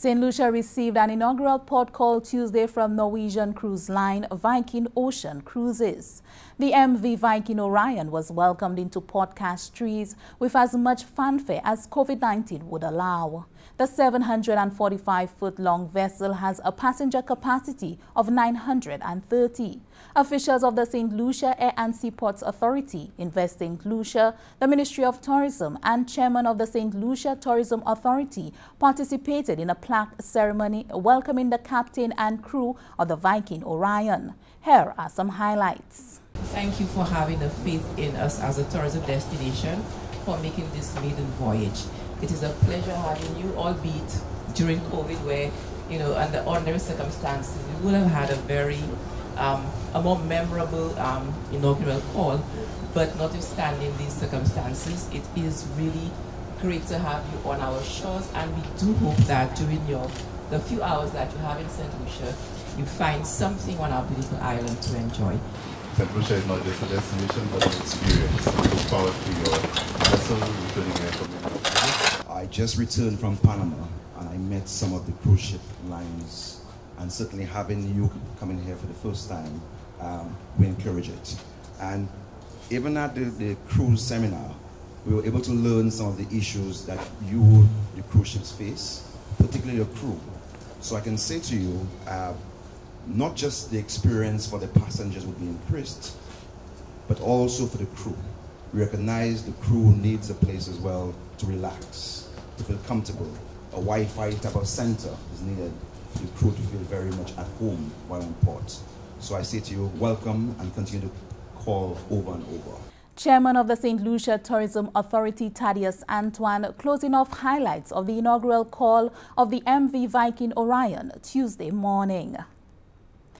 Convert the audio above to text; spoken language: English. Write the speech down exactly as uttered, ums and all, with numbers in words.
Saint Lucia received an inaugural port call Tuesday from Norwegian Cruise Line Viking Ocean Cruises. The M V Viking Orion was welcomed into Port Castries with as much fanfare as COVID nineteen would allow. The seven hundred forty-five foot long vessel has a passenger capacity of nine hundred thirty. Officials of the Saint Lucia Air and Seaports Authority, Invest Saint Lucia, the Ministry of Tourism, and Chairman of the Saint Lucia Tourism Authority participated in a plaque ceremony welcoming the captain and crew of the Viking Orion. Here are some highlights. Thank you for having the faith in us as a tourism destination for making this maiden voyage. It is a pleasure having you, albeit during COVID, where, you know, under ordinary circumstances, we would have had a very, um, a more memorable um, inaugural call, but notwithstanding these circumstances, it is really great to have you on our shores, and we do hope that during your, the few hours that you have in Saint Lucia, you find something on our beautiful island to enjoy. Saint Lucia is not just a destination, but an experience. Look forward to your vessel returning here from the I just returned from Panama, and I met some of the cruise ship lines, and certainly having you coming here for the first time, um, we encourage it. And even at the, the cruise seminar, we were able to learn some of the issues that you, the cruise ships, face, particularly your crew. So I can say to you, uh, not just the experience for the passengers would be increased, but also for the crew. We recognize the crew needs a place as well to relax, to feel comfortable. A Wi-Fi type of center is needed for the crew to feel very much at home while on port. So I say to you, welcome, and continue to call over and over. Chairman of the Saint Lucia Tourism Authority, Thaddeus Antoine, closing off highlights of the inaugural call of the M V Viking Orion Tuesday morning.